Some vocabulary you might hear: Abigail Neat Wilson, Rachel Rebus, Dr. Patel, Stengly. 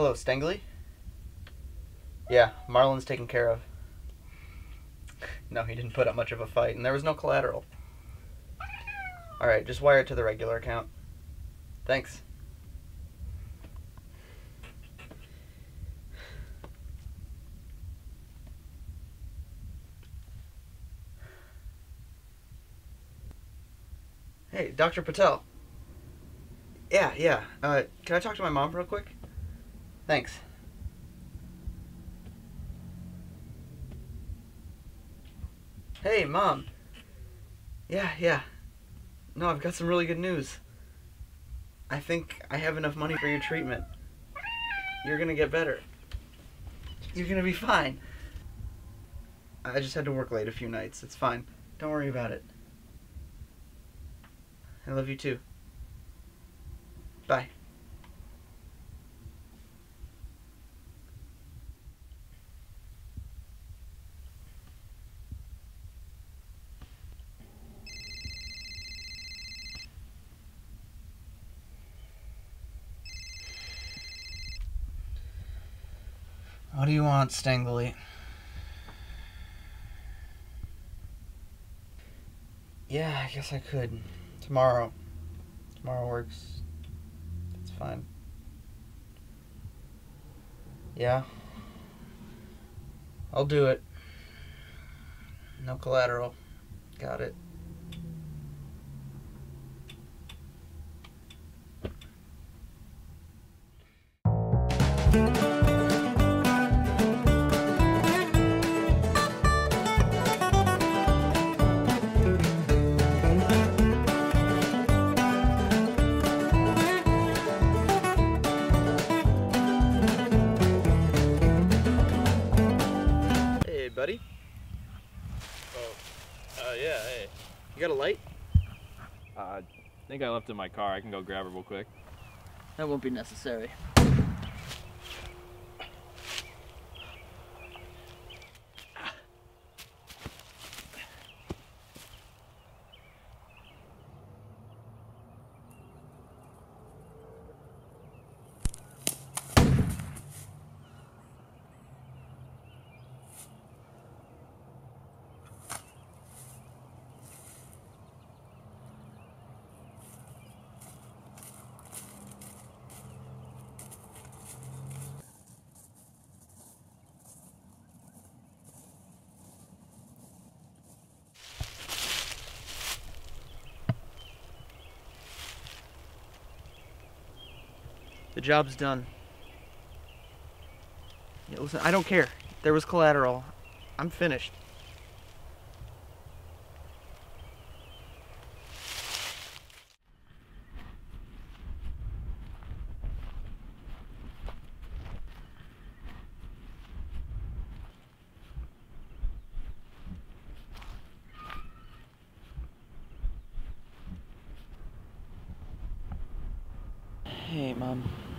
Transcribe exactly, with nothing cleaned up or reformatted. Hello, Stengly? Yeah, Marlin's taken care of. No, he didn't put up much of a fight, and there was no collateral. Alright, just wire it to the regular account. Thanks. Hey, Doctor Patel. Yeah, yeah. Uh, can I talk to my mom real quick? Thanks. Hey, Mom. Yeah, yeah. No, I've got some really good news. I think I have enough money for your treatment. You're gonna get better. You're gonna be fine. I just had to work late a few nights. It's fine. Don't worry about it. I love you too. Bye. What do you want, Stengly? Yeah, I guess I could. Tomorrow. Tomorrow works. It's fine. Yeah. I'll do it. No collateral. Got it. Buddy? Oh, uh, yeah, hey. You got a light? Uh, I think I left it in my car. I can go grab it real quick. That won't be necessary. The job's done. Yeah, listen, I don't care. There was collateral. I'm finished. Hey, Mom.